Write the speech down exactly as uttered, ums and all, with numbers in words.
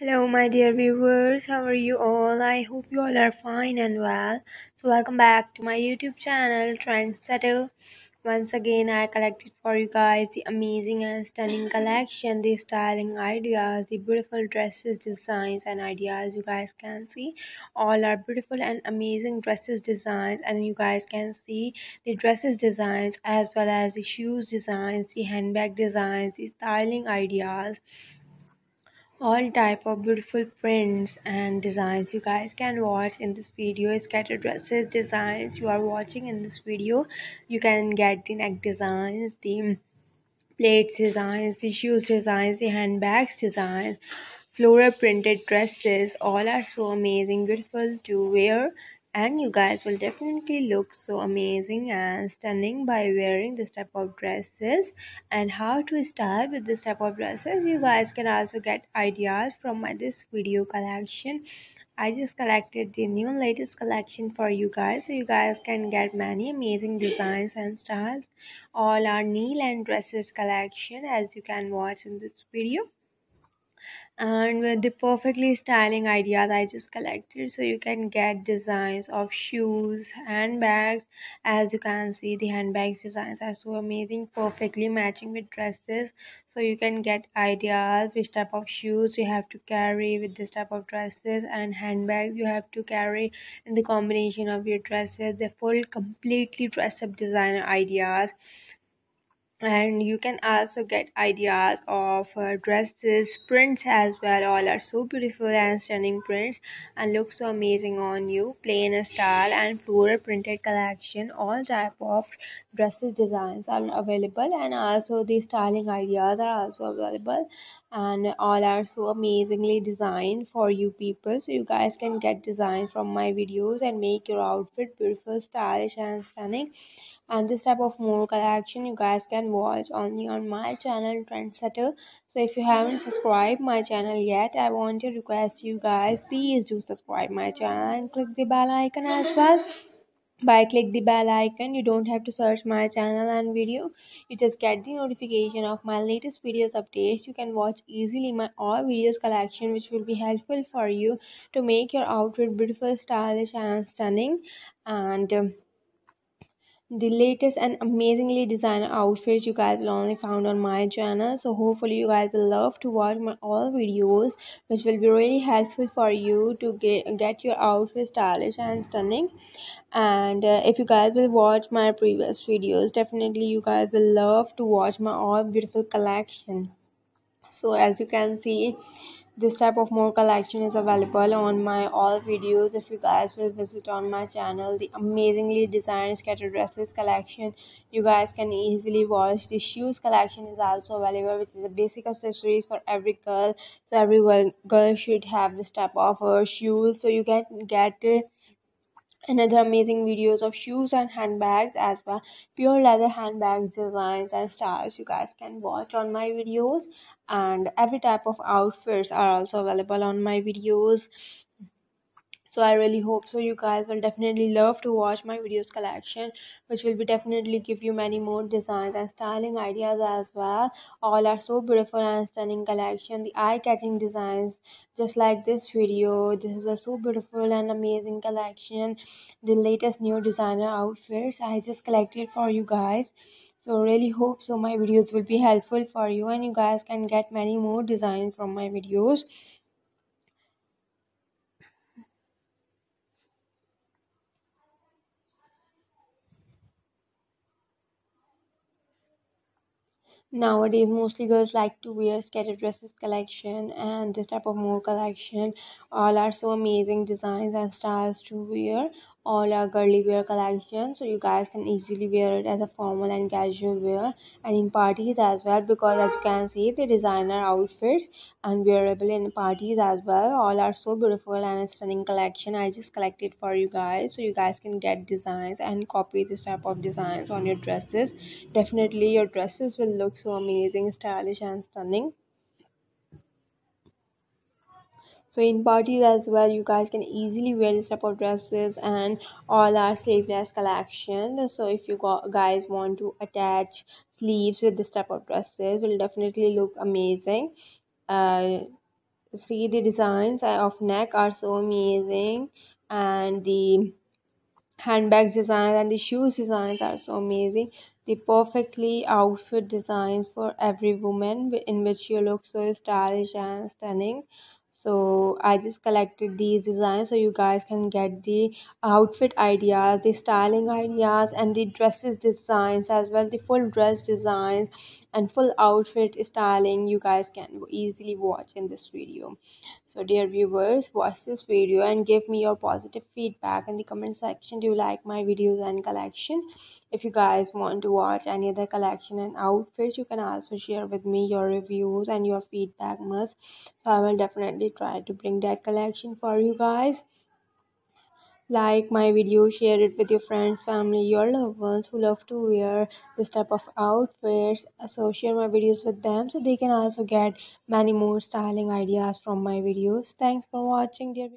Hello my dear viewers, how are you all? I hope you all are fine and well. So welcome back to my YouTube channel Trendsetter. Once again I collected for you guys the amazing and stunning collection, the styling ideas, the beautiful dresses, designs and ideas. You guys can see all are beautiful and amazing dresses designs, and you guys can see the dresses designs as well as the shoes designs, the handbag designs, the styling ideas, all type of beautiful prints and designs you guys can watch in this video. Scatter dresses designs you are watching in this video. You can get the neck designs, the plates designs, the shoes designs, the handbags designs, floral printed dresses. All are so amazing, beautiful to wear, and you guys will definitely look so amazing and stunning by wearing this type of dresses. And how to style with this type of dresses, you guys can also get ideas from my this video collection. I just collected the new latest collection for you guys, so you guys can get many amazing designs and styles. All are Neil and dresses collection as you can watch in this video, and with the perfectly styling ideas I just collected, so you can get designs of shoes, handbags. As you can see, the handbags designs are so amazing, perfectly matching with dresses, so you can get ideas which type of shoes you have to carry with this type of dresses, and handbags you have to carry in the combination of your dresses, the full completely dress up design ideas. And you can also get ideas of uh, dresses, prints as well. All are so beautiful and stunning prints and look so amazing on you. Plain style and floral printed collection. All type of dresses designs are available, and also the styling ideas are also available. And all are so amazingly designed for you people, so you guys can get designs from my videos and make your outfit beautiful, stylish and stunning. And this type of more collection you guys can watch only on my channel Trendsetter. So if you haven't subscribed my channel yet, I want to request you guys, please do subscribe my channel and click the bell icon as well. By click the bell icon, you don't have to search my channel and video, you just get the notification of my latest videos updates. You can watch easily my all videos collection, which will be helpful for you to make your outfit beautiful, stylish and stunning. And um, the latest and amazingly designed outfits you guys will only found on my channel. So hopefully you guys will love to watch my all videos, which will be really helpful for you to get, get your outfit stylish and stunning. And uh, if you guys will watch my previous videos, definitely you guys will love to watch my all beautiful collection. So as you can see, this type of more collection is available on my all videos. If you guys will visit on my channel, the amazingly designed scatter dresses collection, you guys can easily watch. The shoes collection is also available, which is a basic accessory for every girl, so every girl should have this type of uh, shoes. So you can get uh, another amazing videos of shoes and handbags as well. Pure leather handbags designs and styles you guys can watch on my videos, and every type of outfits are also available on my videos. So I really hope so you guys will definitely love to watch my videos collection, which will be definitely give you many more designs and styling ideas as well. All are so beautiful and stunning collection. The eye-catching designs, just like this video, this is a so beautiful and amazing collection. The latest new designer outfits I just collected for you guys. So really hope so my videos will be helpful for you, and you guys can get many more designs from my videos. Nowadays mostly girls like to wear scattered dresses collection and this type of more collection. All are so amazing designs and styles to wear. All are girly wear collection, so you guys can easily wear it as a formal and casual wear, and in parties as well, because as you can see the designer outfits and wearable in parties as well. All are so beautiful and stunning collection I just collected for you guys, so you guys can get designs and copy this type of designs on your dresses. Definitely your dresses will look so amazing, stylish and stunning. So in parties as well, you guys can easily wear this type of dresses, and all are sleeveless collection. So if you guys want to attach sleeves with this type of dresses, will definitely look amazing. Uh, See, the designs of neck are so amazing, and the handbags designs and the shoes designs are so amazing. The perfectly outfit designs for every woman, in which you look so stylish and stunning. So I just collected these designs so you guys can get the outfit ideas, the styling ideas, and the dresses designs as well, the full dress designs and full outfit styling you guys can easily watch in this video. So dear viewers, watch this video and give me your positive feedback in the comment section. Do you like my videos and collection? If you guys want to watch any other collection and outfits, you can also share with me your reviews and your feedback must. So I will definitely try to bring that collection for you guys. Like my video, share it with your friends, family, your loved ones who love to wear this type of outfits. So share my videos with them so they can also get many more styling ideas from my videos. Thanks for watching, dear.